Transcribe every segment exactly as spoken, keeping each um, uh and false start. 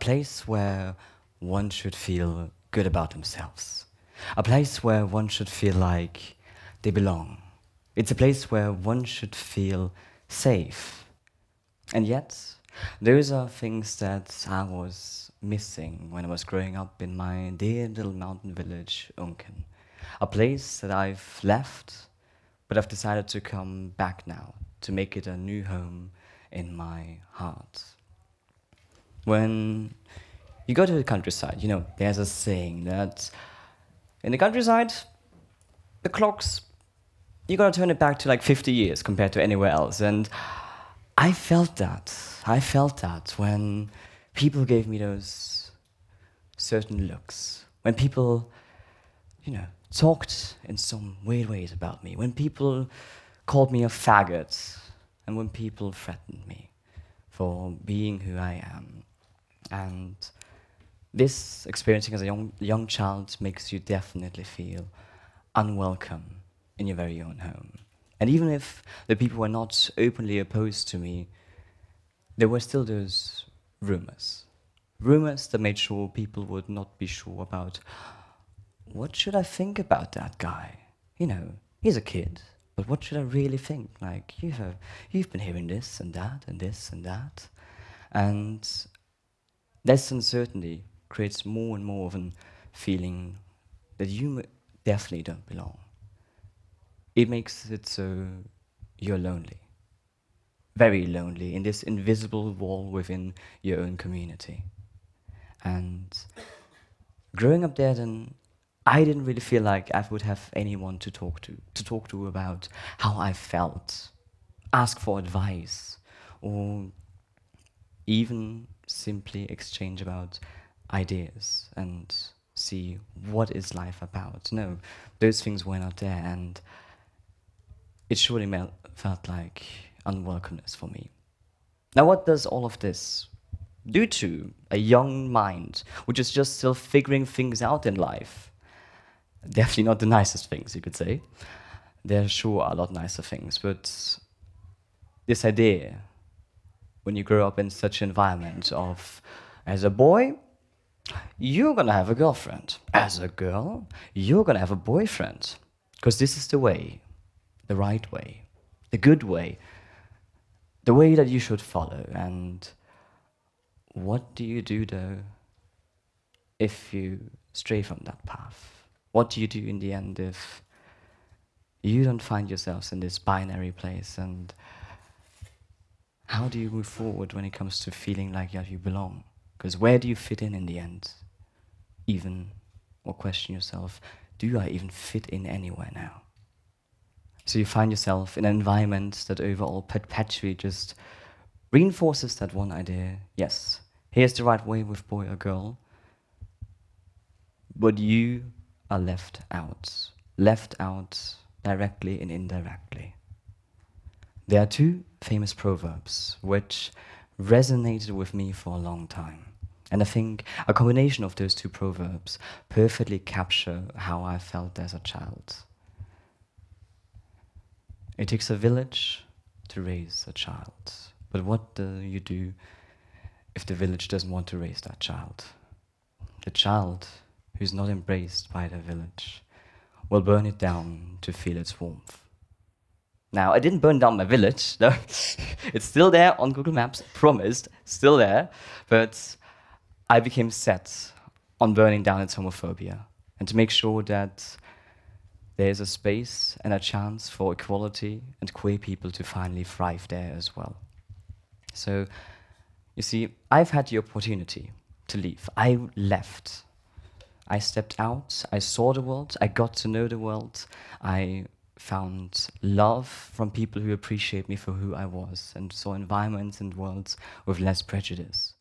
place where one should feel good about themselves. A place where one should feel like they belong. It's a place where one should feel safe. And yet, those are things that I was missing when I was growing up in my dear little mountain village, Unken. A place that I've left, but I've decided to come back now, to make it a new home in my heart. When you go to the countryside, you know, there's a saying that in the countryside, the clocks, you gotta turn it back to like fifty years compared to anywhere else. And I felt that. I felt that when people gave me those certain looks, when people, you know, talked in some weird ways about me, when people called me a faggot, and when people threatened me for being who I am. And this experiencing as a young, young child makes you definitely feel unwelcome in your very own home. And even if the people were not openly opposed to me, there were still those rumors. Rumors that made sure people would not be sure about, what should I think about that guy? You know, he's a kid, but what should I really think? Like, you have, you've been hearing this and that and this and that. And this uncertainty creates more and more of a feeling that you definitely don't belong. It makes it so you're lonely. Very lonely in this invisible wall within your own community. And growing up there then, I didn't really feel like I would have anyone to talk to, to talk to about how I felt, ask for advice, or even simply exchange about ideas and see what is life about. No, those things were not there, and it surely felt like unwelcomeness for me. Now, what does all of this do to a young mind, which is just still figuring things out in life? Definitely not the nicest things, you could say. There sure are a lot nicer things, but this idea, when you grow up in such an environment of, as a boy, you're gonna have a girlfriend. As a girl, you're gonna have a boyfriend. Because this is the way, the right way, the good way, the way that you should follow. And what do you do, though, if you stray from that path? What do you do in the end if you don't find yourselves in this binary place? And how do you move forward when it comes to feeling like you belong? Because where do you fit in in the end? Even, or question yourself, do I even fit in anywhere now? So you find yourself in an environment that overall perpetually just reinforces that one idea. Yes, here's the right way with boy or girl. But you are left out, left out directly and indirectly. There are two famous proverbs which resonated with me for a long time. And I think a combination of those two proverbs perfectly capture how I felt as a child. It takes a village to raise a child. But what do you do if the village doesn't want to raise that child? The child who's not embraced by the village, will burn it down to feel its warmth. Now, I didn't burn down my village, no. It's still there on Google Maps, promised, still there, but I became set on burning down its homophobia and to make sure that there's a space and a chance for equality and queer people to finally thrive there as well. So, you see, I've had the opportunity to leave. I left. I stepped out, I saw the world, I got to know the world, I found love from people who appreciate me for who I was, and saw environments and worlds with less prejudice.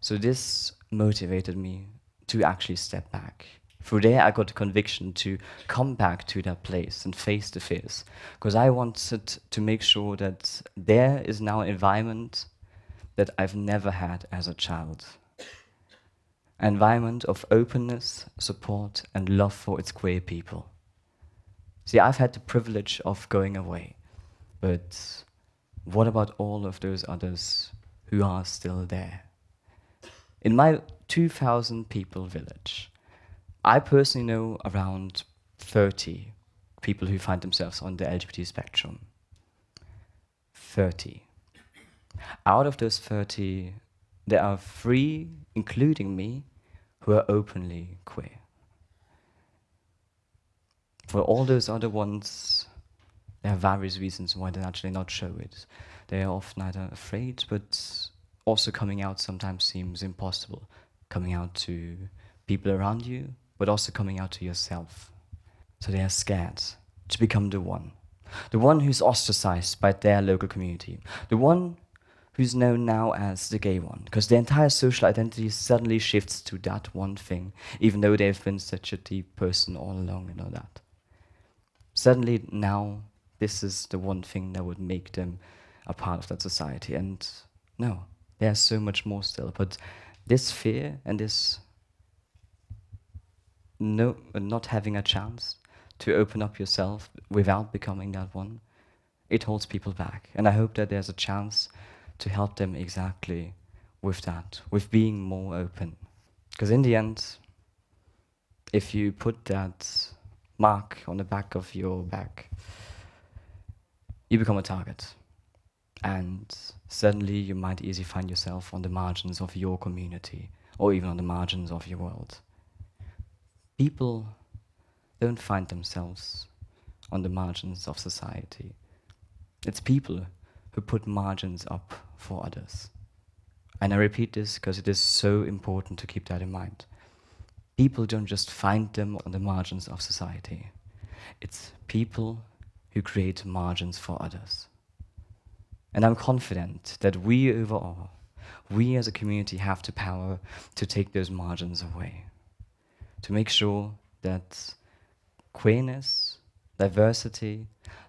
So this motivated me to actually step back. Through there I got the conviction to come back to that place and face the fears, because I wanted to make sure that there is now an environment that I've never had as a child. An environment of openness, support, and love for its queer people. See, I've had the privilege of going away, but what about all of those others who are still there? In my two thousand people village, I personally know around thirty people who find themselves on the L G B T spectrum. thirty. Out of those thirty, there are three, including me, who are openly queer. For all those other ones, there are various reasons why they actually not show it. They are often either afraid, but also coming out sometimes seems impossible. Coming out to people around you, but also coming out to yourself. So they are scared to become the one. The one who's ostracized by their local community. The one who's known now as the gay one, because their entire social identity suddenly shifts to that one thing, even though they've been such a deep person all along and all that. Suddenly now, this is the one thing that would make them a part of that society. And no, there's so much more still. But this fear and this no, not having a chance to open up yourself without becoming that one, it holds people back. And I hope that there's a chance to help them exactly with that, with being more open. Because in the end, if you put that mark on the back of your back, you become a target. And suddenly you might easily find yourself on the margins of your community, or even on the margins of your world. People don't find themselves on the margins of society. It's people who put margins up for others. And I repeat this because it is so important to keep that in mind. People don't just find them on the margins of society. It's people who create margins for others. And I'm confident that we overall, we as a community have the power to take those margins away, to make sure that queerness, diversity,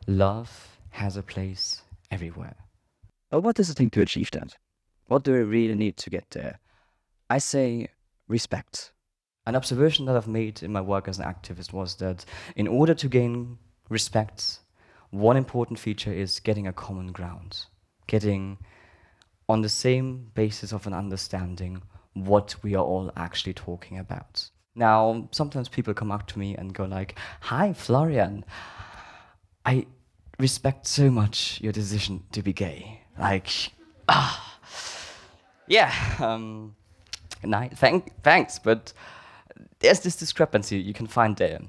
love has a place everywhere. But what is the thing to achieve that? What do we really need to get there? I say respect. An observation that I've made in my work as an activist was that in order to gain respect, one important feature is getting a common ground, getting on the same basis of an understanding what we are all actually talking about. Now, sometimes people come up to me and go like, "Hi, Florian, I respect so much your decision to be gay." Like, ah, yeah, um, nice, thank, thanks, but there's this discrepancy you can find there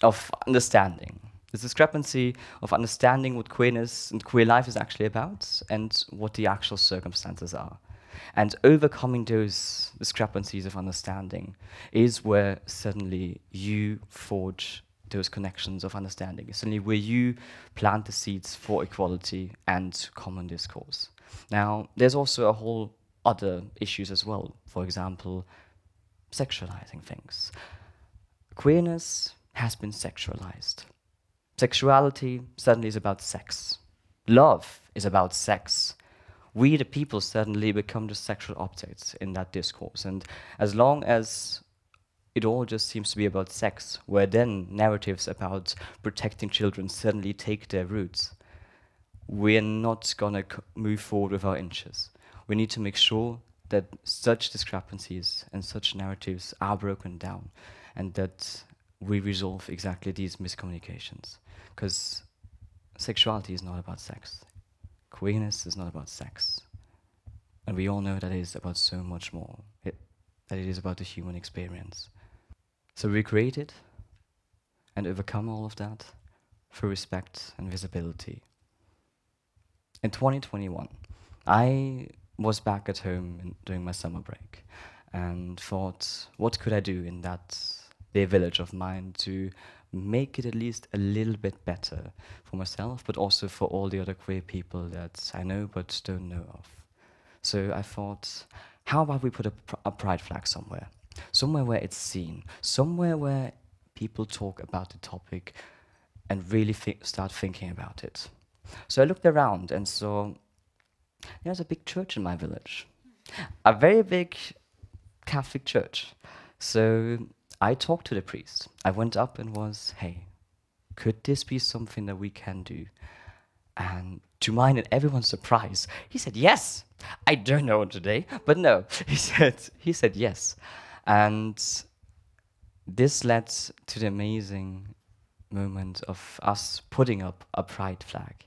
of understanding. This discrepancy of understanding what queerness and queer life is actually about and what the actual circumstances are. And overcoming those discrepancies of understanding is where suddenly you forge those connections of understanding. It's only where you plant the seeds for equality and common discourse. Now, there's also a whole other issues as well. For example, sexualizing things. Queerness has been sexualized. Sexuality suddenly is about sex. Love is about sex. We, the people, suddenly become the sexual objects in that discourse. And as long as it all just seems to be about sex, where then narratives about protecting children suddenly take their roots, we're not going to move forward with our inches. We need to make sure that such discrepancies and such narratives are broken down and that we resolve exactly these miscommunications. Because sexuality is not about sex. Queerness is not about sex. And we all know that it is about so much more, it, that it is about the human experience. So recreate it and overcome all of that through respect and visibility. In twenty twenty-one, I was back at home in, during my summer break and thought, what could I do in that their village of mine to make it at least a little bit better for myself, but also for all the other queer people that I know but don't know of. So I thought, how about we put a, pr a pride flag somewhere? Somewhere where it's seen, somewhere where people talk about the topic and really thi start thinking about it. So I looked around and saw there's a big church in my village, a very big Catholic church. So I talked to the priest. I went up and was, hey, could this be something that we can do? And to mine and everyone's surprise, he said yes. I don't know today, but no, he said he said yes. And this led to the amazing moment of us putting up a pride flag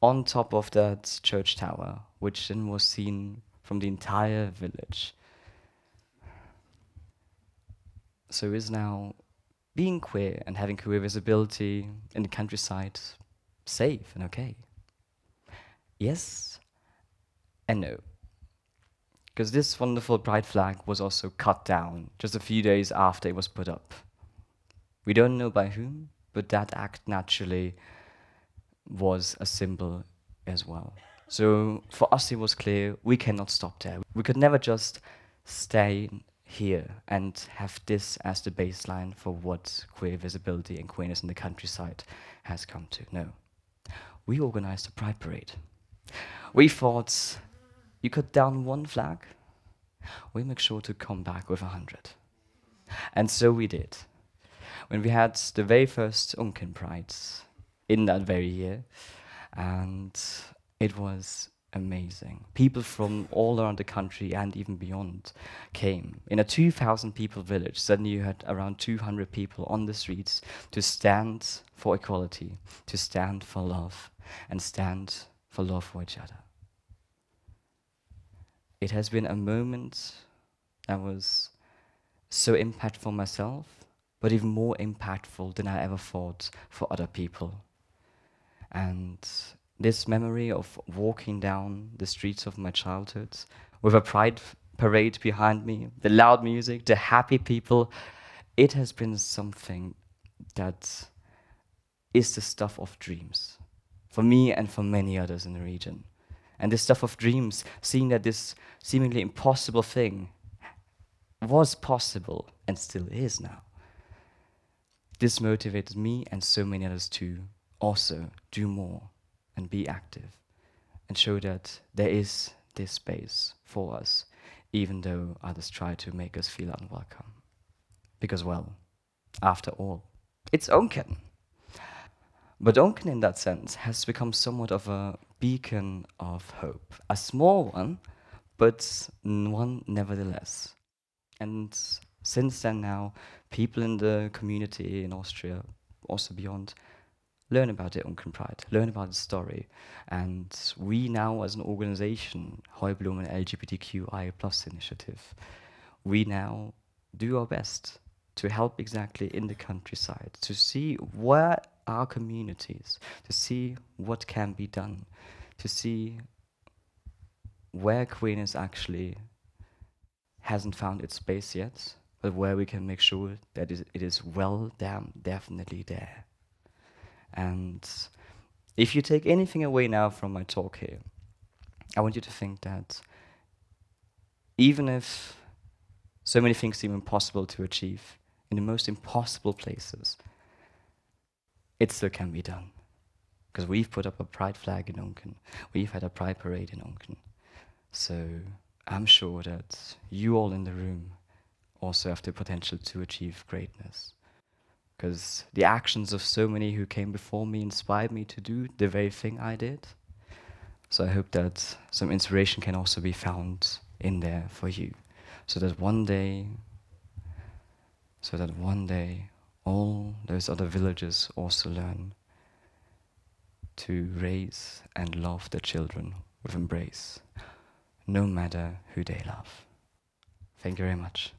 on top of that church tower, which then was seen from the entire village. So is now being queer and having queer visibility in the countryside safe and okay? Yes and no. Because this wonderful pride flag was also cut down just a few days after it was put up. We don't know by whom, but that act naturally was a symbol as well. So for us it was clear we cannot stop there. We could never just stay here and have this as the baseline for what queer visibility and queerness in the countryside has come to. No. We organized a pride parade. We thought, you cut down one flag, we make sure to come back with a hundred. And so we did. When we had the very first Unken Pride in that very year, and it was amazing. People from all around the country and even beyond came. In a two thousand people village, suddenly you had around two hundred people on the streets to stand for equality, to stand for love, and stand for love for each other. It has been a moment that was so impactful for myself, but even more impactful than I ever thought for other people. And this memory of walking down the streets of my childhood with a pride parade behind me, the loud music, the happy people, it has been something that is the stuff of dreams for me and for many others in the region. And this stuff of dreams, seeing that this seemingly impossible thing was possible and still is now. This motivated me and so many others to also do more and be active and show that there is this space for us, even though others try to make us feel unwelcome. Because, well, after all, it's Unken. But Unken, in that sense, has become somewhat of a beacon of hope. A small one, but one nevertheless. And since then now, people in the community in Austria, also beyond, learn about the Unken Pride, learn about the story. And we now, as an organization, Heublumen L G B T Q I A plus initiative, we now do our best to help exactly in the countryside, to see where our communities, to see what can be done, to see where queerness actually hasn't found its space yet, but where we can make sure that it is well damn definitely there. And if you take anything away now from my talk here, I want you to think that even if so many things seem impossible to achieve, in the most impossible places, it still can be done. Because we've put up a pride flag in Unken. We've had a pride parade in Unken. So I'm sure that you all in the room also have the potential to achieve greatness. Because the actions of so many who came before me inspired me to do the very thing I did. So I hope that some inspiration can also be found in there for you. So that one day, so that one day, all those other villages also learn to raise and love their children with embrace, no matter who they love. Thank you very much.